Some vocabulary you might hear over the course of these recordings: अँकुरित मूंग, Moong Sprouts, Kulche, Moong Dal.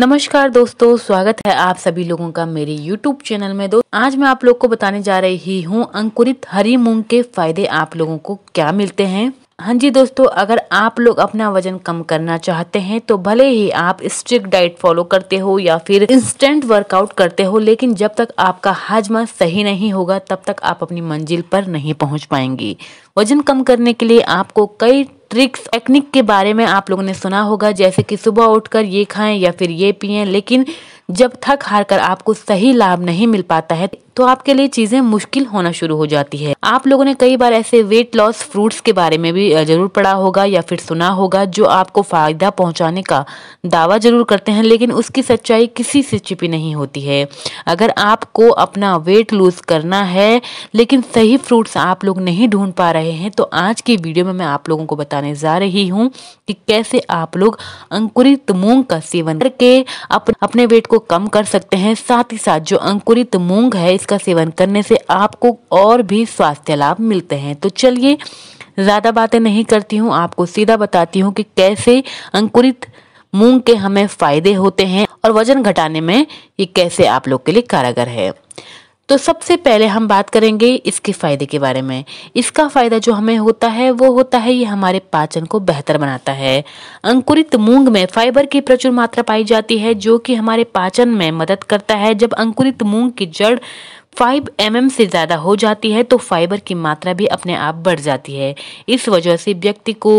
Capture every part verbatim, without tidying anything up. नमस्कार दोस्तों, स्वागत है आप सभी लोगों का मेरे YouTube चैनल में। दोस्त आज मैं आप लोग को बताने जा रही हूँ अंकुरित हरी मूंग के फायदे आप लोगों को क्या मिलते हैं। हाँ जी दोस्तों, अगर आप लोग अपना वजन कम करना चाहते हैं तो भले ही आप स्ट्रिक्ट डाइट फॉलो करते हो या फिर इंस्टेंट वर्कआउट करते हो, लेकिन जब तक आपका हाजमा सही नहीं होगा तब तक आप अपनी मंजिल पर नहीं पहुंच पाएंगी। वजन कम करने के लिए आपको कई ट्रिक्स टेक्निक के बारे में आप लोगों ने सुना होगा, जैसे कि सुबह उठकर ये खाएं या फिर ये पिएं, लेकिन जब थक हार कर आपको सही लाभ नहीं मिल पाता है तो आपके लिए चीजें मुश्किल होना शुरू हो जाती है। आप लोगों ने कई बार ऐसे वेट लॉस फ्रूट्स के बारे में भी जरूर पढ़ा होगा या फिर सुना होगा जो आपको फायदा पहुंचाने का दावा जरूर करते हैं, लेकिन उसकी सच्चाई किसी से छिपी नहीं होती है। अगर आपको अपना वेट लूज करना है लेकिन सही फ्रूट्स आप लोग नहीं ढूंढ पा रहे हैं तो आज की वीडियो में मैं आप लोगों को बताने जा रही हूँ कि कैसे आप लोग अंकुरित मूंग का सेवन करके अपने वेट को कम कर सकते हैं। साथ ही साथ जो अंकुरित मूंग है का सेवन करने से आपको और भी स्वास्थ्य लाभ मिलते हैं। तो चलिए ज्यादा बातें नहीं करती हूँ, आपको सीधा बताती हूँ कि कैसे अंकुरित मूंग के हमें फायदे होते हैं और वजन घटाने में ये कैसे आप लोग के लिए कारगर है। तो सबसे पहले हम बात करेंगे इसके फायदे के बारे में। इसका फायदा जो हमें होता है वो होता है ये हमारे पाचन को बेहतर बनाता है। अंकुरित मूंग में फाइबर की प्रचुर मात्रा पाई जाती है जो कि हमारे पाचन में मदद करता है। जब अंकुरित मूंग की जड़ पाँच एम एम से ज़्यादा हो जाती है तो फाइबर की मात्रा भी अपने आप बढ़ जाती है। इस वजह से व्यक्ति को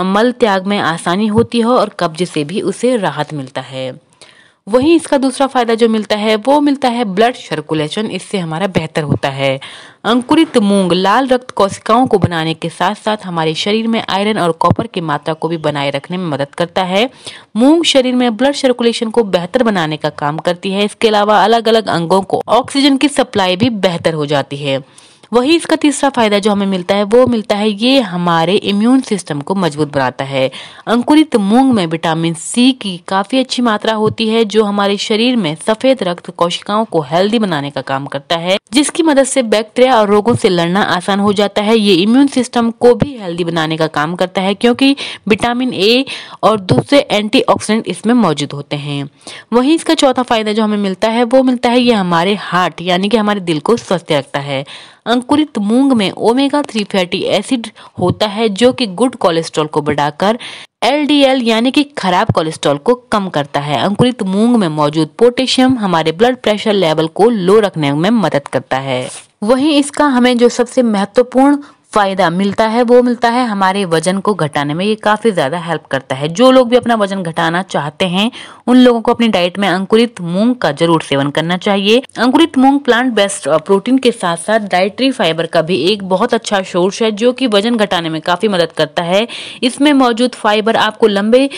मल त्याग में आसानी होती है और कब्ज से भी उसे राहत मिलता है। वहीं इसका दूसरा फायदा जो मिलता है वो मिलता है ब्लड सर्कुलेशन, इससे हमारा बेहतर होता है। अंकुरित मूंग लाल रक्त कोशिकाओं को बनाने के साथ साथ हमारे शरीर में आयरन और कॉपर की मात्रा को भी बनाए रखने में मदद करता है। मूंग शरीर में ब्लड सर्कुलेशन को बेहतर बनाने का काम करती है। इसके अलावा अलग अलग अंगों को ऑक्सीजन की सप्लाई भी बेहतर हो जाती है। वही इसका तीसरा फायदा जो हमें मिलता है वो मिलता है ये हमारे इम्यून सिस्टम को मजबूत बनाता है। अंकुरित मूंग में विटामिन सी की काफ़ी अच्छी मात्रा होती है जो हमारे शरीर में सफेद रक्त कोशिकाओं को हेल्दी बनाने का काम करता है, जिसकी मदद से बैक्टीरिया और रोगों से लड़ना आसान हो जाता है। ये इम्यून सिस्टम को भी हेल्दी बनाने का काम करता है क्योंकि विटामिन ए और दूसरे एंटीऑक्सीडेंट इसमें मौजूद होते हैं। वहीं इसका चौथा फायदा जो हमें मिलता है वो मिलता है ये हमारे हार्ट यानी कि हमारे दिल को स्वस्थ रखता है। अंकुरित मूंग में ओमेगा थ्री फैटी एसिड होता है जो कि गुड कोलेस्ट्रॉल को बढ़ाकर एल डी एल यानी कि खराब कोलेस्ट्रॉल को कम करता है। अंकुरित मूंग में मौजूद पोटेशियम हमारे ब्लड प्रेशर लेवल को लो रखने में मदद करता है। वहीं इसका हमें जो सबसे महत्वपूर्ण फायदा मिलता है वो मिलता है हमारे वजन को घटाने में। ये काफ़ी ज़्यादा हेल्प करता है। जो लोग भी अपना वजन घटाना चाहते हैं उन लोगों को अपनी डाइट में अंकुरित मूंग का जरूर सेवन करना चाहिए। अंकुरित मूंग प्लांट बेस्ड प्रोटीन के साथ साथ डाइटरी फाइबर का भी एक बहुत अच्छा सोर्स है जो कि वजन घटाने में काफ़ी मदद करता है। इसमें मौजूद फाइबर आपको लंबे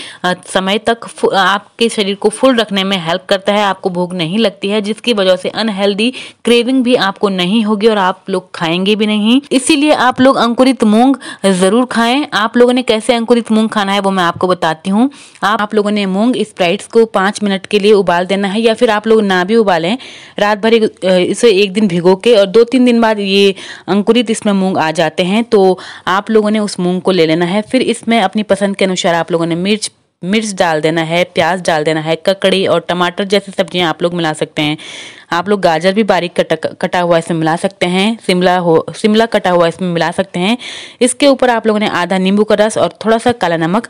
समय तक आपके शरीर को फुल रखने में हेल्प करता है। आपको भूख नहीं लगती है जिसकी वजह से अनहेल्दी क्रेविंग भी आपको नहीं होगी और आप लोग खाएंगे भी नहीं। इसीलिए आप लोग अंकुरित मूंग जरूर खाएं। आप लोगों ने कैसे अंकुरित मूंग खाना है वो मैं आपको बताती हूँ। आप, आप लोगों ने मूंग स्प्राइट्स को पाँच मिनट के लिए उबाल देना है, या फिर आप लोग ना भी उबालें, रात भर इसे एक दिन भिगो के और दो तीन दिन बाद ये अंकुरित इसमें मूंग आ जाते हैं तो आप लोगों ने उस मूंग को ले लेना है। फिर इसमें अपनी पसंद के अनुसार आप लोगों ने मिर्च मिर्च डाल देना है, प्याज डाल देना है, ककड़ी और टमाटर जैसी सब्जियां आप लोग मिला सकते हैं। आप लोग गाजर भी बारीक कटा कटा हुआ इसमें मिला सकते हैं, शिमला हो शिमला कटा हुआ इसमें मिला सकते हैं। इसके ऊपर आप लोगों ने आधा नींबू का रस और थोड़ा सा काला नमक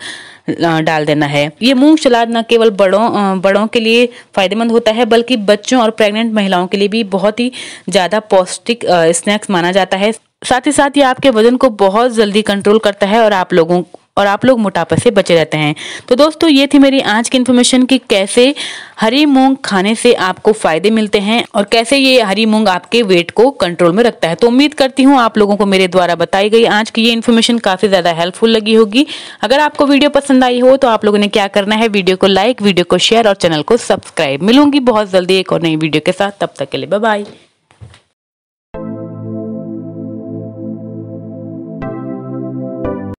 डाल देना है। ये मूंग सलाद न केवल बड़ों बड़ों के लिए फायदेमंद होता है बल्कि बच्चों और प्रेग्नेंट महिलाओं के लिए भी बहुत ही ज़्यादा पौष्टिक स्नैक्स माना जाता है। साथ ही साथ ये आपके वजन को बहुत जल्दी कंट्रोल करता है और आप लोगों और आप लोग मोटापे से बचे रहते हैं। तो दोस्तों ये थी मेरी आज की इन्फॉर्मेशन कि कैसे हरी मूंग खाने से आपको फायदे मिलते हैं और कैसे ये हरी मूंग आपके वेट को कंट्रोल में रखता है। तो उम्मीद करती हूँ आप लोगों को मेरे द्वारा बताई गई आज की ये इन्फॉर्मेशन काफ़ी ज़्यादा हेल्पफुल लगी होगी। अगर आपको वीडियो पसंद आई हो तो आप लोगों ने क्या करना है, वीडियो को लाइक, वीडियो को शेयर और चैनल को सब्सक्राइब। मिलूंगी बहुत जल्दी एक और नई वीडियो के साथ, तब तक के लिए बाय बाय।